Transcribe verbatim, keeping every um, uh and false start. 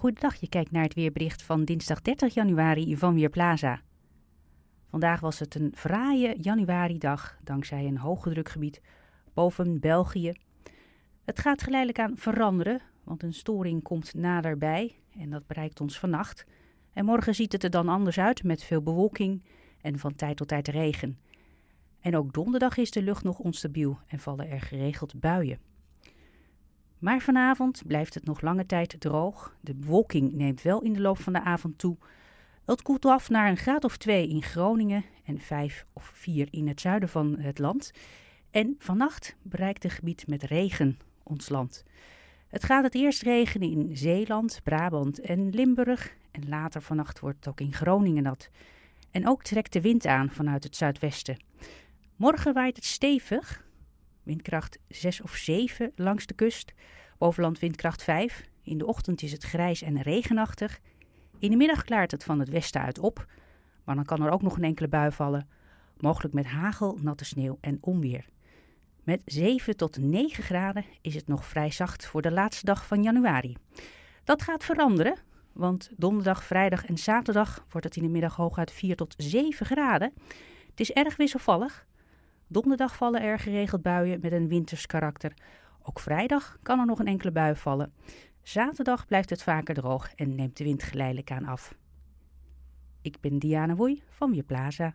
Goedendag, je kijkt naar het weerbericht van dinsdag dertig januari van Weerplaza. Vandaag was het een fraaie januaridag dankzij een hoogdrukgebied boven België. Het gaat geleidelijk aan veranderen, want een storing komt naderbij en dat bereikt ons vannacht. En morgen ziet het er dan anders uit met veel bewolking en van tijd tot tijd regen. En ook donderdag is de lucht nog onstabiel en vallen er geregeld buien. Maar vanavond blijft het nog lange tijd droog. De bewolking neemt wel in de loop van de avond toe. Het koelt af naar een graad of twee in Groningen en vijf of vier in het zuiden van het land. En vannacht bereikt het gebied met regen ons land. Het gaat het eerst regenen in Zeeland, Brabant en Limburg. En later vannacht wordt het ook in Groningen nat. En ook trekt de wind aan vanuit het zuidwesten. Morgen waait het stevig. Windkracht zes of zeven langs de kust. Bovenland windkracht vijf. In de ochtend is het grijs en regenachtig. In de middag klaart het van het westen uit op. Maar dan kan er ook nog een enkele bui vallen. Mogelijk met hagel, natte sneeuw en onweer. Met zeven tot negen graden is het nog vrij zacht voor de laatste dag van januari. Dat gaat veranderen. Want donderdag, vrijdag en zaterdag wordt het in de middag hooguit vier tot zeven graden. Het is erg wisselvallig. Donderdag vallen er geregeld buien met een winters karakter. Ook vrijdag kan er nog een enkele bui vallen. Zaterdag blijft het vaker droog en neemt de wind geleidelijk aan af. Ik ben Diana Woei van Weerplaza.